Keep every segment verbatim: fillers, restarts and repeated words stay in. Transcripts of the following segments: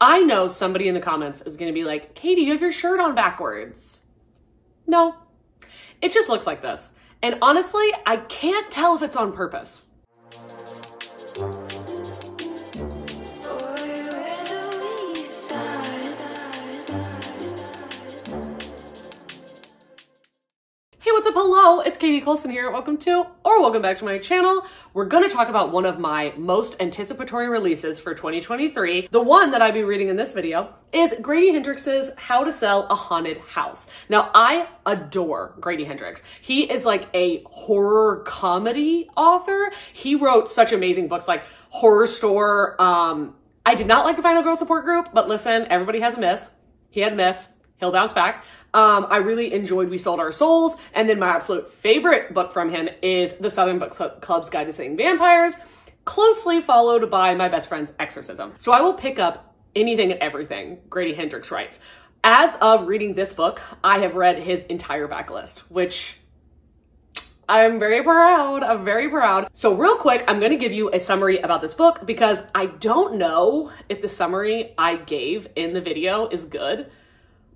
I know somebody in the comments is going to be like, Katie, you have your shirt on backwards. No, it just looks like this. And honestly, I can't tell if it's on purpose. What's up? Hello, it's Katie Colson here. Welcome to, or welcome back to my channel. We're going to talk about one of my most anticipatory releases for twenty twenty-three. The one that I'll be reading in this video is Grady Hendrix's How to Sell a Haunted House. Now, I adore Grady Hendrix. He is like a horror comedy author. He wrote such amazing books like Horror Store. Um, I did not like The Final Girl Support Group, but listen, everybody has a miss. He had a miss. He'll bounce back. Um, I really enjoyed We Sold Our Souls. And then my absolute favorite book from him is The Southern Book Club's Guide to Staying Vampires, closely followed by My Best Friend's Exorcism. So I will pick up anything and everything Grady Hendrix writes. As of reading this book, I have read his entire backlist, which I'm very proud. I'm very proud. So real quick, I'm going to give you a summary about this book because I don't know if the summary I gave in the video is good.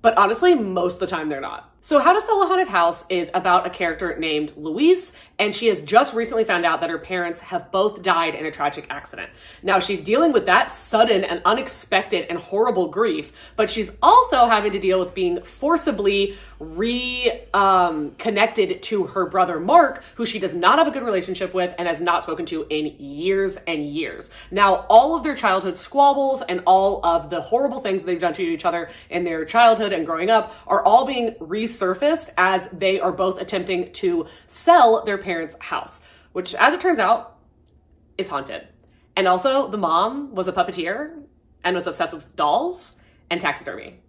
But honestly, most of the time they're not. So How to Sell a Haunted House is about a character named Louise, and she has just recently found out that her parents have both died in a tragic accident. Now she's dealing with that sudden and unexpected and horrible grief, but she's also having to deal with being forcibly reconnected um, to her brother Mark, who she does not have a good relationship with and has not spoken to in years and years. Now all of their childhood squabbles and all of the horrible things they've done to each other in their childhood and growing up are all being resurfaced surfaced as they are both attempting to sell their parents' house, which as it turns out is haunted. And also the mom was a puppeteer and was obsessed with dolls and taxidermy.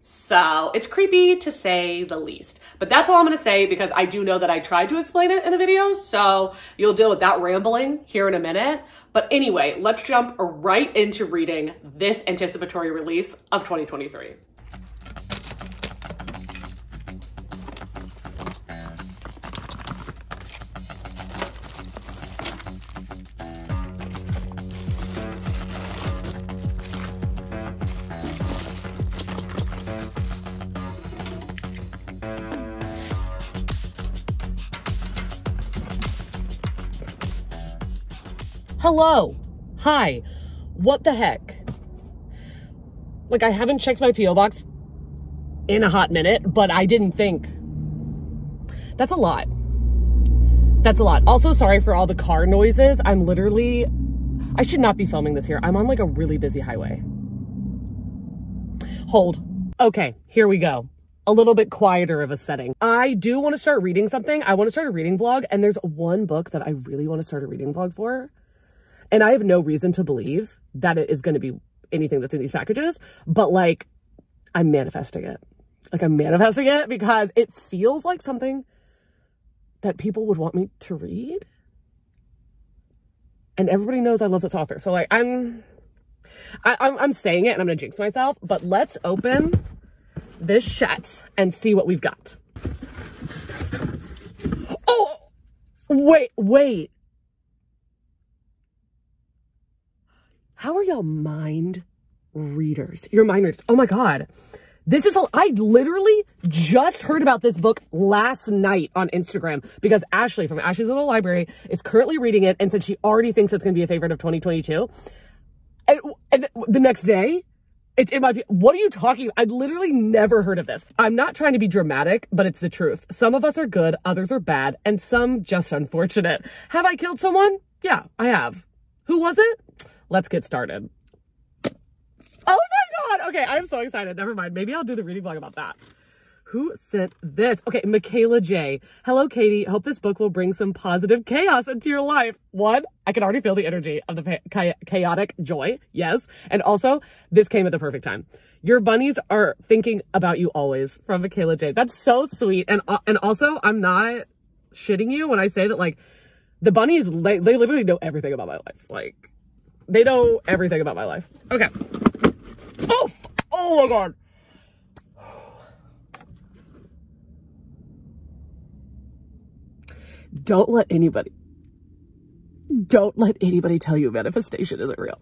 So it's creepy to say the least, but that's all I'm going to say because I do know that I tried to explain it in the video. So you'll deal with that rambling here in a minute. But anyway, let's jump right into reading this anticipatory release of twenty twenty-three. Hello. Hi. What the heck? Like, I haven't checked my P O box in a hot minute, but I didn't think. That's a lot. That's a lot. Also, sorry for all the car noises. I'm literally, I should not be filming this here. I'm on like a really busy highway. Hold. Okay, here we go. A little bit quieter of a setting. I do want to start reading something. I want to start a reading vlog, and there's one book that I really want to start a reading vlog for. And I have no reason to believe that it is going to be anything that's in these packages, but like, I'm manifesting it. Like I'm manifesting it because it feels like something that people would want me to read. And everybody knows I love this author. So like, I'm, I, I'm, I'm saying it and I'm going to jinx myself, but let's open this chat and see what we've got. Oh, wait, wait. How are y'all mind readers? You're mind readers. Oh my God. This is, I literally just heard about this book last night on Instagram because Ashley from Ashley's Little Library is currently reading it and said she already thinks it's going to be a favorite of twenty twenty-two. And, and the next day, it, it might be, what are you talking about? I've literally never heard of this. I'm not trying to be dramatic, but it's the truth. Some of us are good, others are bad, and some just unfortunate. Have I killed someone? Yeah, I have. Who was it? Let's get started. Oh my God. Okay. I'm so excited. Never mind. Maybe I'll do the reading vlog about that. Who sent this? Okay. Michaela J. Hello, Katie. Hope this book will bring some positive chaos into your life. One, I can already feel the energy of the chaotic joy. Yes. And also this came at the perfect time. Your bunnies are thinking about you always from Michaela J. That's so sweet. And, uh, and also I'm not shitting you when I say that like the bunnies, they literally know everything about my life. Like, they know everything about my life. Okay. Oh, oh my God. Don't let anybody, don't let anybody tell you manifestation isn't real.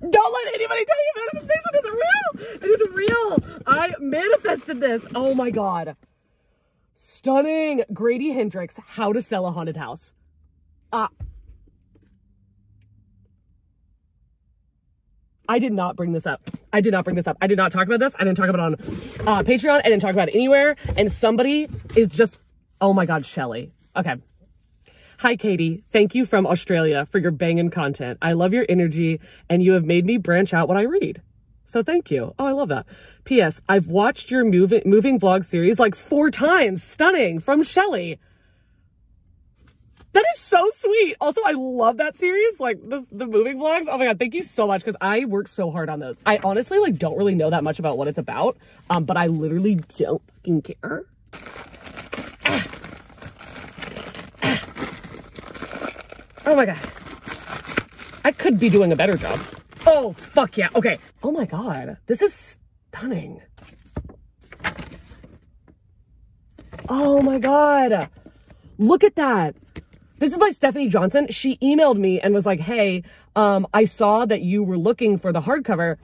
Don't let anybody tell you manifestation isn't real. I manifested this. Oh my God. Stunning. Grady Hendrix, How to Sell a Haunted House. Ah. I did not bring this up. I did not bring this up. I did not talk about this. I didn't talk about it on uh, Patreon. I didn't talk about it anywhere. And somebody is just, oh my God, Shelley. Okay. Hi, Katie. Thank you from Australia for your banging content. I love your energy and you have made me branch out what I read. So thank you. Oh, I love that. P S. I've watched your moving, moving vlog series like four times. Stunning. From Shelley. That is so sweet. Also, I love that series, like the, the moving vlogs. Oh my God, thank you so much, because I work so hard on those. I honestly like don't really know that much about what it's about, um, but I literally don't fucking care. Ah. Ah. Oh my God. I could be doing a better job. Oh, fuck yeah. Okay. Oh my God. This is stunning. Oh my God. Look at that. This is by Stephanie Johnson. She emailed me and was like, hey, um, I saw that you were looking for the hardcover,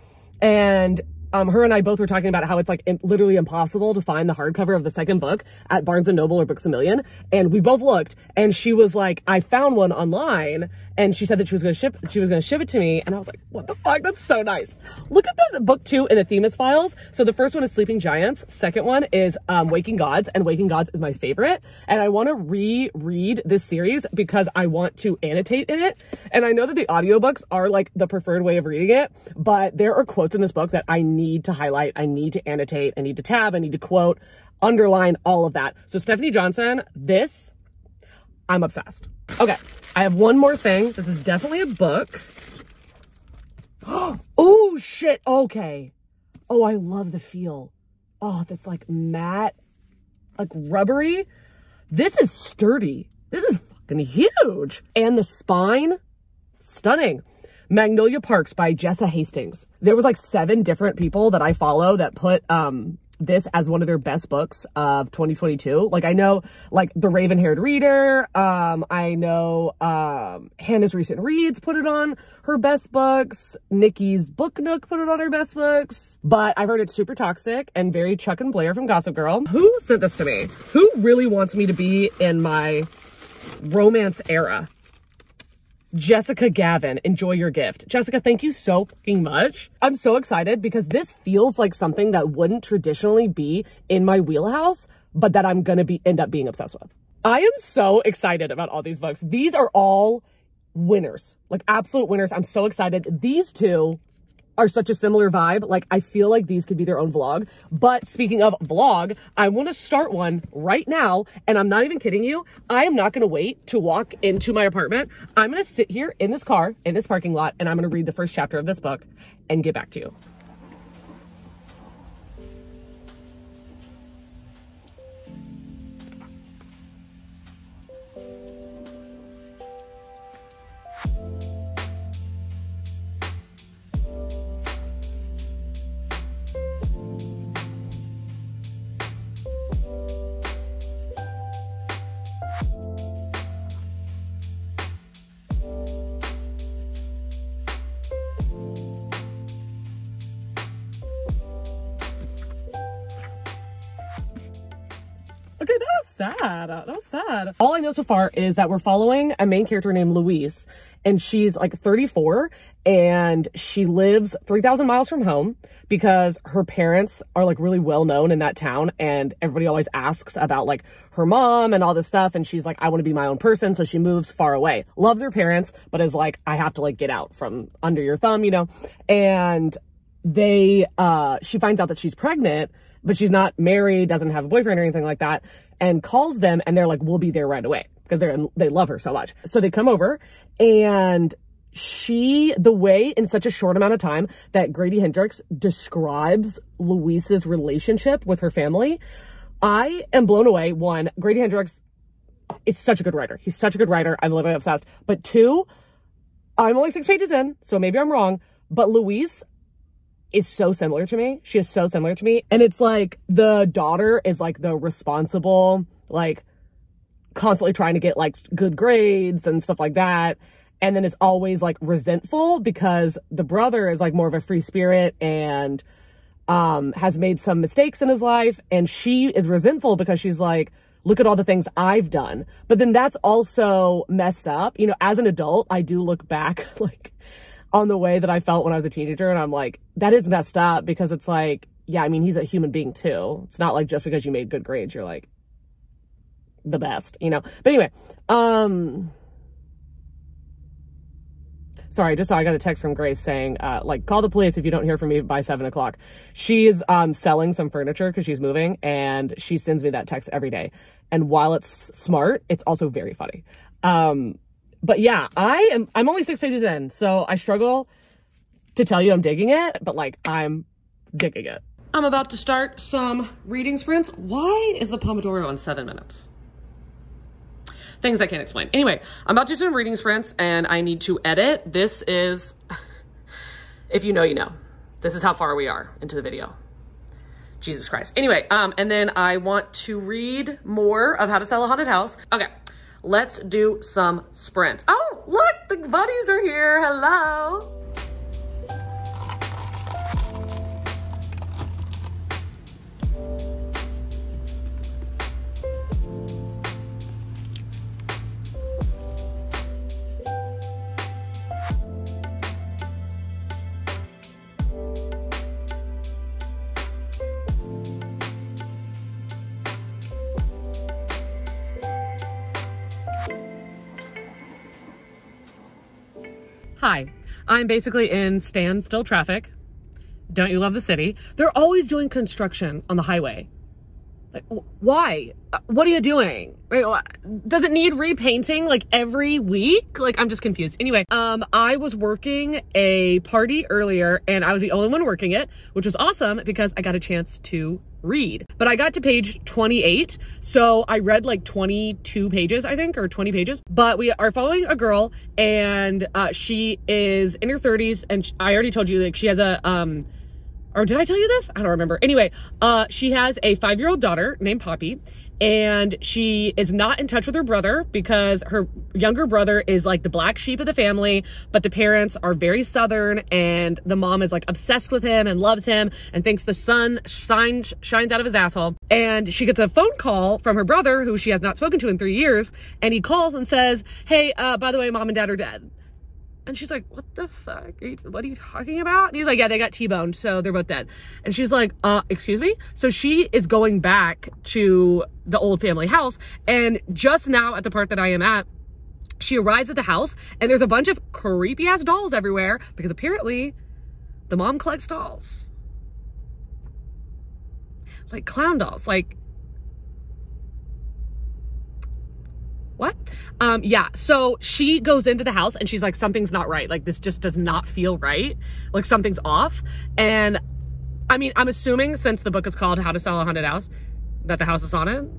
and um, her and I both were talking about how it's like im- literally impossible to find the hardcover of the second book at Barnes and Noble or Books A Million. And we both looked, and she was like, I found one online, and she said that she was going to ship, she was going to ship it to me. And I was like, what the fuck? That's so nice. Look at this book two in the Themis Files. So the first one is Sleeping Giants. Second one is um, Waking Gods, and Waking Gods is my favorite. And I want to reread this series because I want to annotate in it. And I know that the audiobooks are like the preferred way of reading it, but there are quotes in this book that I need to highlight. I need to annotate. I need to tab. I need to quote, underline, all of that. So Stephanie Johnson, this, I'm obsessed. Okay. I have one more thing. This is definitely a book. Oh, shit. Okay. Oh, I love the feel. Oh, that's like matte, like rubbery. This is sturdy. This is fucking huge. And the spine, stunning. Magnolia Parks by Jessa Hastings. There was like seven different people that I follow that put um, this as one of their best books of twenty twenty-two. Like I know like The Raven-Haired Reader. Um, I know um, Hannah's Recent Reads put it on her best books. Nikki's Book Nook put it on her best books. But I've heard it's super toxic and very Chuck and Blair from Gossip Girl. Who sent this to me? Who really wants me to be in my romance era? Jessica Gavin, enjoy your gift. Jessica, thank you so fucking much. I'm so excited because this feels like something that wouldn't traditionally be in my wheelhouse, but that I'm going to be end up being obsessed with. I am so excited about all these books. These are all winners, like absolute winners. I'm so excited. These two are such a similar vibe. Like I feel like these could be their own vlog. But speaking of vlog, I want to start one right now. And I'm not even kidding you. I am not going to wait to walk into my apartment. I'm going to sit here in this car, in this parking lot, and I'm going to read the first chapter of this book and get back to you. Sad. That was sad. All I know so far is that we're following a main character named Louise, and she's like thirty-four, and she lives three thousand miles from home because her parents are like really well known in that town, and everybody always asks about like her mom and all this stuff, and she's like, I want to be my own person, so she moves far away. Loves her parents, but is like, I have to like get out from under your thumb, you know? And they, uh, she finds out that she's pregnant, but she's not married, doesn't have a boyfriend or anything like that, and calls them, and they're like, we'll be there right away, because they're in, they love her so much. So they come over, and she, the way in such a short amount of time that Grady Hendrix describes Louise's relationship with her family, I am blown away. One, Grady Hendrix is such a good writer. He's such a good writer. I'm literally obsessed. But two, I'm only six pages in, so maybe I'm wrong, but Louise is so similar to me. She is so similar to me. And it's like the daughter is like the responsible, like constantly trying to get like good grades and stuff like that. And then it's always like resentful because the brother is like more of a free spirit and um, has made some mistakes in his life, and she is resentful because she's like, look at all the things I've done. But then that's also messed up. You know, as an adult, I do look back like on the way that I felt when I was a teenager, and I'm like, that is messed up, because it's like, yeah, I mean, he's a human being too. It's not like just because you made good grades, you're like the best, you know? But anyway, um, sorry, just saw I got a text from Grace saying, uh, like, call the police if you don't hear from me by seven o'clock. She's um, selling some furniture because she's moving, and she sends me that text every day. And while it's smart, it's also very funny. Um, but yeah, I am, I'm only six pages in, so I struggle to tell you I'm digging it, but like, I'm digging it. I'm about to start some reading sprints. Why is the Pomodoro on seven minutes? Things I can't explain. Anyway, I'm about to do some reading sprints and I need to edit. This is, if you know, you know. This is how far we are into the video. Jesus Christ. Anyway, um, and then I want to read more of How to Sell a Haunted House. Okay, let's do some sprints. Oh, look, the buddies are here. Hello. Hi, I'm basically in standstill traffic. Don't you love the city? They're always doing construction on the highway. Like, why? What are you doing? Does it need repainting like every week? Like, I'm just confused. Anyway, um, I was working a party earlier and I was the only one working it, which was awesome because I got a chance to read. But I got to page twenty-eight, so I read like twenty-two pages, I think, or twenty pages. But we are following a girl, and uh, she is in her thirties, and I already told you, like, she has a, um, or did I tell you this? I don't remember. Anyway, uh, she has a five-year-old daughter named Poppy, and she is not in touch with her brother because her younger brother is like the black sheep of the family, but the parents are very Southern, and the mom is like obsessed with him and loves him and thinks the sun shines shines out of his asshole. And she gets a phone call from her brother, who she has not spoken to in three years, and he calls and says, hey, uh, by the way, mom and dad are dead. And she's like, what the fuck? Are you, what are you talking about? And he's like, yeah, they got T-boned, so they're both dead. And she's like, uh, excuse me? So she is going back to the old family house. And just now at the part that I am at, she arrives at the house and there's a bunch of creepy ass dolls everywhere because apparently the mom collects dolls. Like clown dolls, like, what? Um, yeah, so she goes into the house and she's like, something's not right. Like, this just does not feel right. Like, something's off. And I mean, I'm assuming since the book is called How to Sell a Haunted House, that the house is haunted.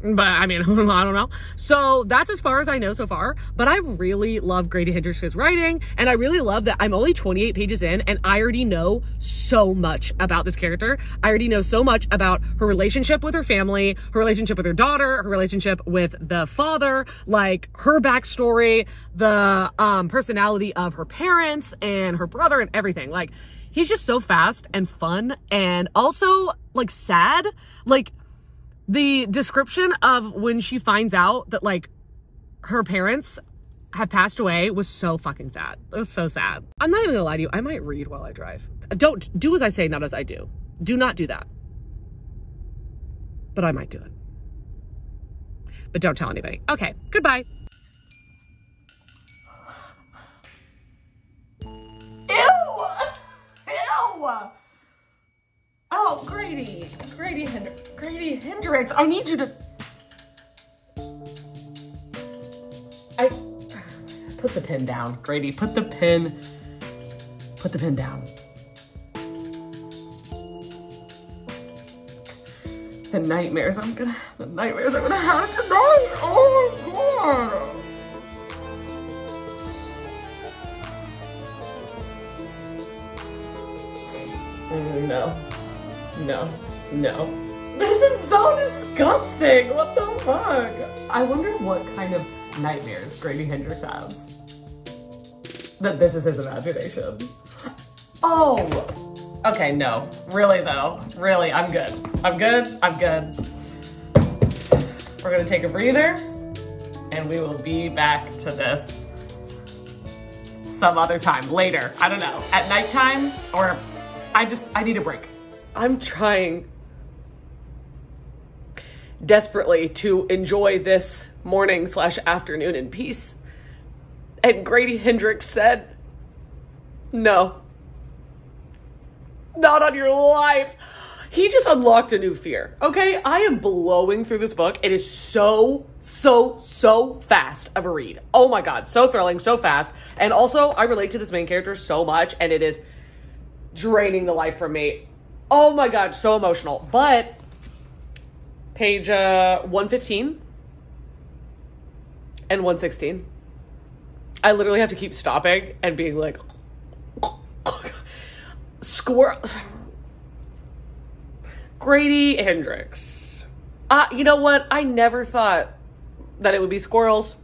But I mean, I don't know. So that's as far as I know so far. But I really love Grady Hendrix's writing. And I really love that I'm only twenty-eight pages in and I already know so much about this character. I already know so much about her relationship with her family, her relationship with her daughter, her relationship with the father, like her backstory, the um, personality of her parents and her brother and everything. Like, he's just so fast and fun and also like sad. Like, the description of when she finds out that like her parents have passed away was so fucking sad. It was so sad. I'm not even gonna lie to you. I might read while I drive. Don't do as I say, not as I do. Do not do that. But I might do it. But don't tell anybody. Okay, goodbye. Ew! Ew! Oh, Grady. Grady Hendrix. Grady Hendrix, I need you to... I... Put the pen down, Grady. Put the pen... Put the pen down. The nightmares I'm gonna... The nightmares I'm gonna have tonight! Oh my God! No. No. No. This is so disgusting. What the fuck? I wonder what kind of nightmares Grady Hendrix has. That this is his imagination. Oh, Okay, no. Really though. Really, I'm good. I'm good. I'm good. We're gonna take a breather and we will be back to this some other time, later. I don't know, at nighttime, or I just, I need a break. I'm trying desperately to enjoy this morning slash afternoon in peace. And Grady Hendrix said, no, not on your life. He just unlocked a new fear, okay? I am blowing through this book. It is so, so, so fast of a read. Oh my God, so thrilling, so fast. And also, I relate to this main character so much, and it is draining the life from me. Oh my God, so emotional. But page uh, one fifteen and one sixteen, I literally have to keep stopping and being like, squirrel. Grady Hendrix. Uh, you know what? I never thought that it would be squirrels.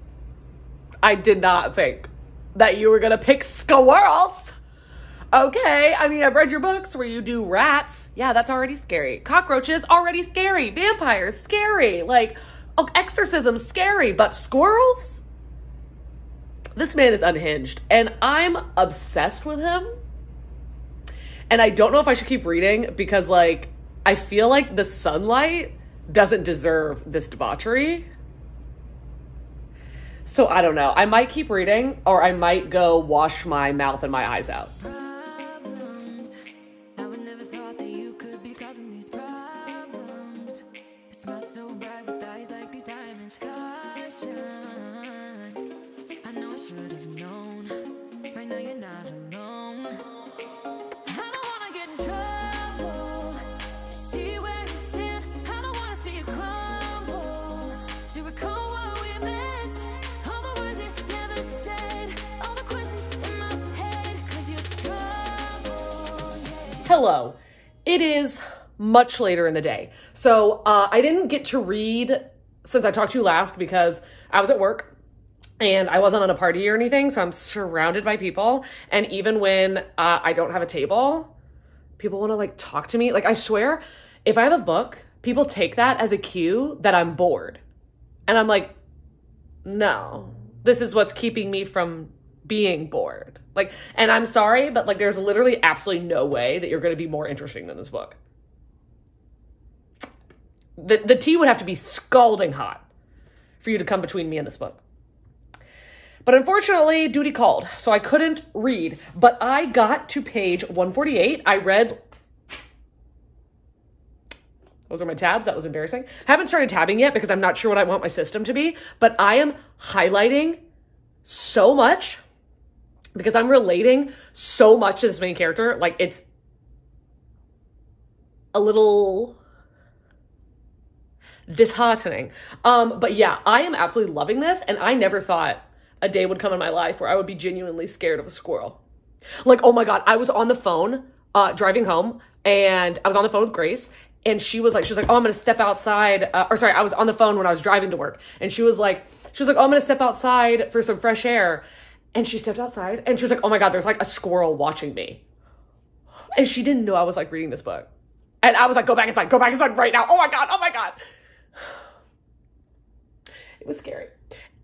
I did not think that you were going to pick squirrels. Okay. I mean, I've read your books where you do rats. Yeah, that's already scary. Cockroaches, already scary. Vampires, scary. Like, oh, exorcism, scary. But squirrels? This man is unhinged. And I'm obsessed with him. And I don't know if I should keep reading because, like, I feel like the sunlight doesn't deserve this debauchery. So I don't know. I might keep reading, or I might go wash my mouth and my eyes out. Hello. It is much later in the day. So uh, I didn't get to read since I talked to you last because I was at work and I wasn't on a party or anything. So I'm surrounded by people. And even when uh, I don't have a table, people want to like talk to me. Like I swear, if I have a book, people take that as a cue that I'm bored. And I'm like, no, this is what's keeping me from being bored. Like, and I'm sorry, but like, there's literally absolutely no way that you're going to be more interesting than this book. The, the tea would have to be scalding hot for you to come between me and this book. But unfortunately, duty called, so I couldn't read, but I got to page one forty-eight. I read, those are my tabs. That was embarrassing. I haven't started tabbing yet because I'm not sure what I want my system to be, but I am highlighting so much because I'm relating so much to this main character. Like, it's a little disheartening. Um, but yeah, I am absolutely loving this. And I never thought a day would come in my life where I would be genuinely scared of a squirrel. Like, oh my God, I was on the phone uh, driving home, and I was on the phone with Grace, and she was like, she was like, oh, I'm going to step outside. Uh, or sorry, I was on the phone when I was driving to work. And she was like, she was like, oh, I'm going to step outside for some fresh air. And she stepped outside and she was like, oh my God, there's like a squirrel watching me. And she didn't know I was like reading this book. And I was like, go back inside, go back inside right now. Oh my God, oh my God. It was scary.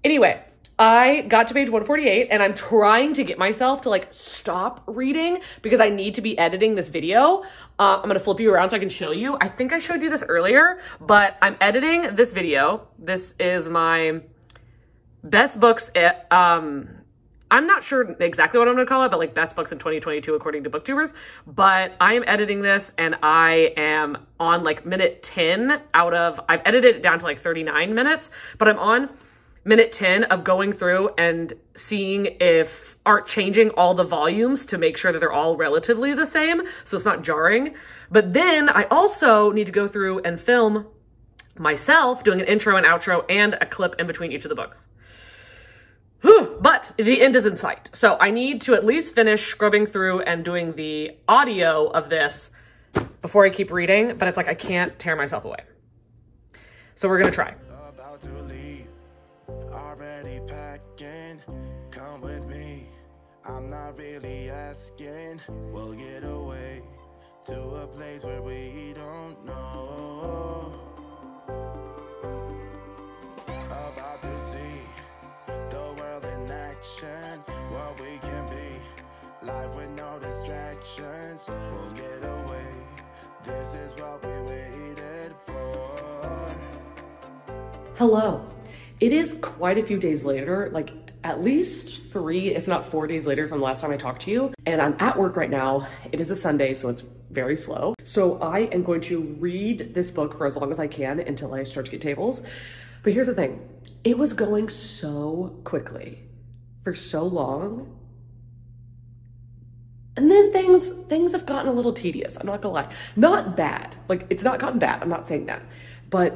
Anyway, I got to page one forty-eight and I'm trying to get myself to like stop reading because I need to be editing this video. Uh, I'm going to flip you around so I can show you. I think I showed you this earlier, but I'm editing this video. This is my best books, at, um... I'm not sure exactly what I'm going to call it, but like best books in twenty twenty-two, according to BookTubers, but I am editing this and I am on like minute ten out of, I've edited it down to like thirty-nine minutes, but I'm on minute ten of going through and seeing if aren't changing all the volumes to make sure that they're all relatively the same. So it's not jarring. But then I also need to go through and film myself doing an intro and outro and a clip in between each of the books. Whew, but the end is in sight. So I need to at least finish scrubbing through and doing the audio of this before I keep reading, but it's like I can't tear myself away. So we're gonna try. About to leave, already packing, come with me. I'm not really asking, we'll get away. a place where we don't know. About to see the world in action, what we can be, life with no distractions. We'll get away, this is what we waited for. Hello. It is quite a few days later, like at least three, if not four days later from the last time I talked to you. And I'm at work right now. It is a Sunday, so it's very slow. So I am going to read this book for as long as I can until I start to get tables. But here's the thing. It was going so quickly for so long. And then things, things have gotten a little tedious. I'm not gonna lie. Not bad. Like, it's not gotten bad. I'm not saying that. But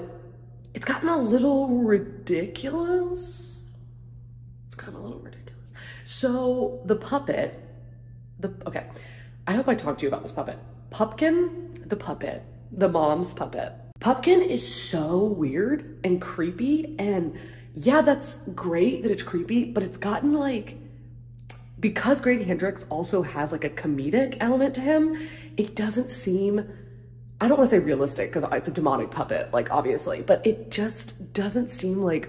it's gotten a little ridiculous. It's gotten a little ridiculous. So the puppet, the, okay. I hope I talked to you about this puppet. Pupkin, the puppet, the mom's puppet. Pupkin is so weird and creepy. And yeah, that's great that it's creepy, but it's gotten like, because Grady Hendrix also has like a comedic element to him, it doesn't seem, I don't want to say realistic because it's a demonic puppet, like obviously, but it just doesn't seem like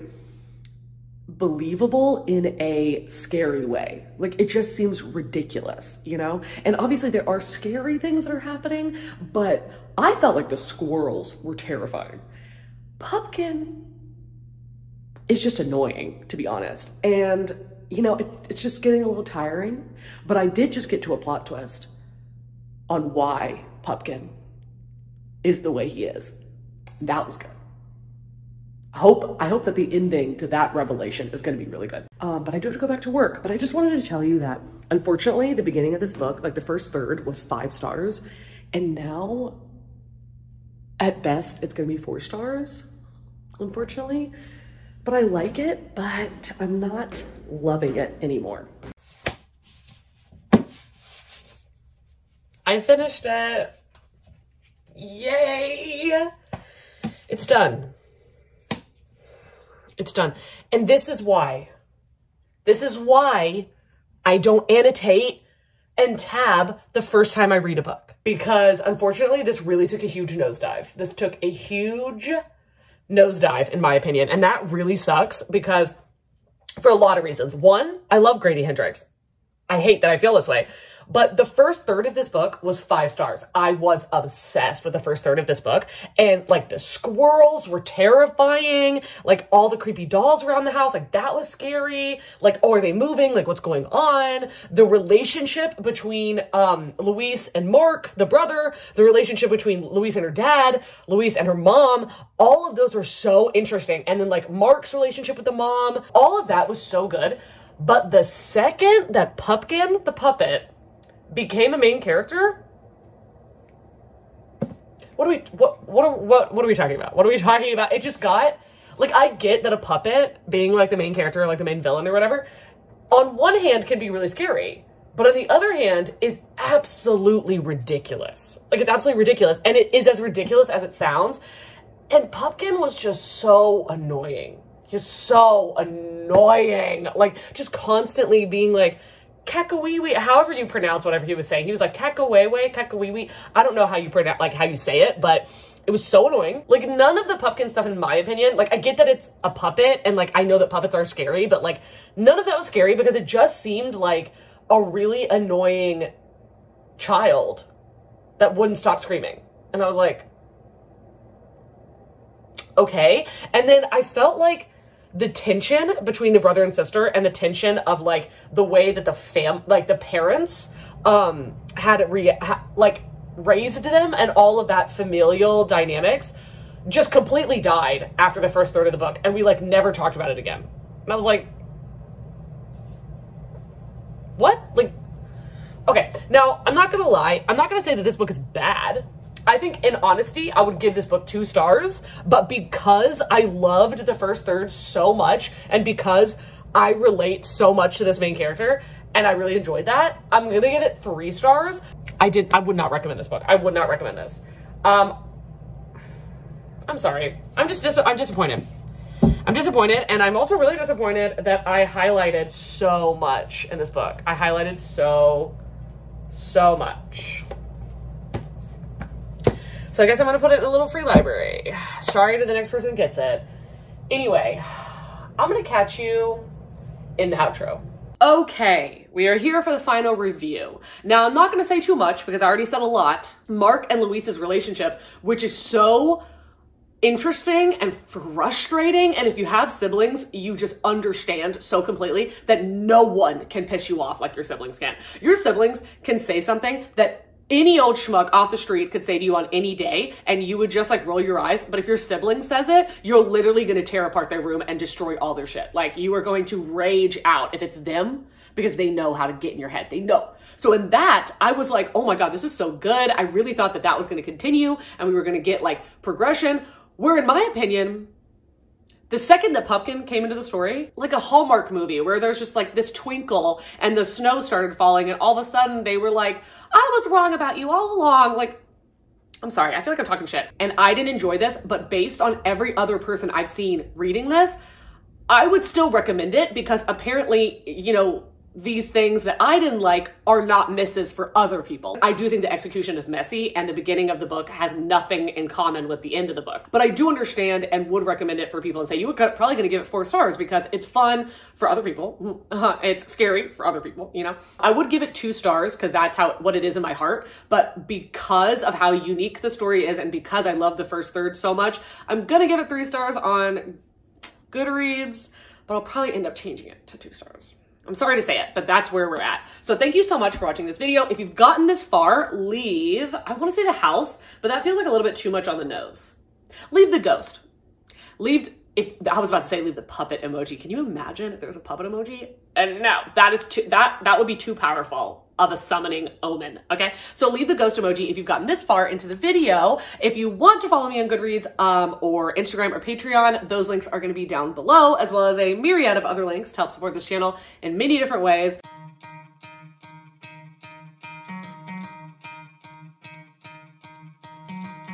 believable in a scary way. Like it just seems ridiculous, you know? And obviously there are scary things that are happening, but I felt like the squirrels were terrifying. Pupkin is just annoying, to be honest. And you know, it, it's just getting a little tiring, but I did just get to a plot twist on why Pupkin is the way he is. That was good. I hope, I hope that the ending to that revelation is gonna be really good. Um, but I do have to go back to work, but I just wanted to tell you that unfortunately the beginning of this book, like the first third was five stars and now at best it's gonna be four stars, unfortunately. But I like it, but I'm not loving it anymore. I finished it. Yay! It's done. It's done. And this is why. This is why I don't annotate and tab the first time I read a book. Because unfortunately, this really took a huge nosedive. This took a huge nosedive, in my opinion. And that really sucks because for a lot of reasons. One, I love Grady Hendrix. I hate that I feel this way. But the first third of this book was five stars. I was obsessed with the first third of this book. And like the squirrels were terrifying. Like all the creepy dolls around the house. Like that was scary. Like, oh, are they moving? Like what's going on? The relationship between um, Luis and Mark, the brother. The relationship between Luis and her dad. Luis and her mom. All of those were so interesting. And then like Mark's relationship with the mom. All of that was so good. But the second that Pupkin, the puppet, became a main character, what are we what what are, what what are we talking about? What are we talking about? It just got like, I get that a puppet being like the main character, or like the main villain or whatever, on one hand can be really scary, but on the other hand is absolutely ridiculous. Like it's absolutely ridiculous, and it is as ridiculous as it sounds. And Pupkin was just so annoying. He's so annoying. Like just constantly being like, Kakawiwi, however you pronounce whatever he was saying. He was like, Kakawewe, Kakawiwi. I don't know how you pronounce, like how you say it, but it was so annoying. Like none of the Pupkin stuff, in my opinion, like I get that it's a puppet and like I know that puppets are scary, but like none of that was scary because it just seemed like a really annoying child that wouldn't stop screaming. And I was like, okay. And then I felt like the tension between the brother and sister and the tension of like the way that the fam, like the parents um, had re ha like raised them and all of that familial dynamics just completely died after the first third of the book. And we like never talked about it again. And I was like, what? Like, okay. Now I'm not gonna lie. I'm not gonna say that this book is bad. I think in honesty, I would give this book two stars, but because I loved the first third so much and because I relate so much to this main character and I really enjoyed that, I'm gonna give it three stars. I did, I would not recommend this book. I would not recommend this. Um, I'm sorry. I'm just, dis I'm disappointed. I'm disappointed, and I'm also really disappointed that I highlighted so much in this book. I highlighted so, so much. So I guess I'm gonna put it in a little free library. Sorry to the next person that gets it. Anyway, I'm gonna catch you in the outro. Okay, we are here for the final review. Now, I'm not gonna say too much because I already said a lot. Mark and Luisa's relationship, which is so interesting and frustrating, and if you have siblings, you just understand so completely that no one can piss you off like your siblings can. Your siblings can say something that any old schmuck off the street could say to you on any day, and you would just like roll your eyes. But if your sibling says it, you're literally gonna tear apart their room and destroy all their shit. Like, you are going to rage out if it's them, because they know how to get in your head. They know. So in that, I was like, oh my God, this is so good. I really thought that that was gonna continue and we were gonna get like progression. Where, in my opinion, the second that Pupkin came into the story, like a Hallmark movie where there's just like this twinkle and the snow started falling and all of a sudden they were like, I was wrong about you all along. Like, I'm sorry, I feel like I'm talking shit. And I didn't enjoy this, but based on every other person I've seen reading this, I would still recommend it because apparently, you know, these things that I didn't like are not misses for other people. I do think the execution is messy and the beginning of the book has nothing in common with the end of the book. But I do understand and would recommend it for people and say you were probably gonna give it four stars because it's fun for other people. It's scary for other people, you know? I would give it two stars because that's how what it is in my heart. But because of how unique the story is and because I love the first third so much, I'm gonna give it three stars on Goodreads, but I'll probably end up changing it to two stars. I'm sorry to say it, but that's where we're at. So thank you so much for watching this video. If you've gotten this far, leave, I wanna say the house, but that feels like a little bit too much on the nose. Leave the ghost. Leave, if, I was about to say leave the puppet emoji. Can you imagine if there was a puppet emoji? And no, that is too, that, that would be too powerful of a summoning omen, okay? So leave the ghost emoji if you've gotten this far into the video. If you want to follow me on Goodreads um, or Instagram or Patreon, those links are gonna be down below, as well as a myriad of other links to help support this channel in many different ways.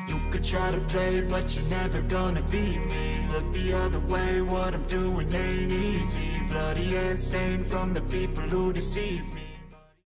You could try to play, but you're never gonna beat me. Look the other way, what I'm doing ain't easy. Bloody hands stained from the people who deceive me.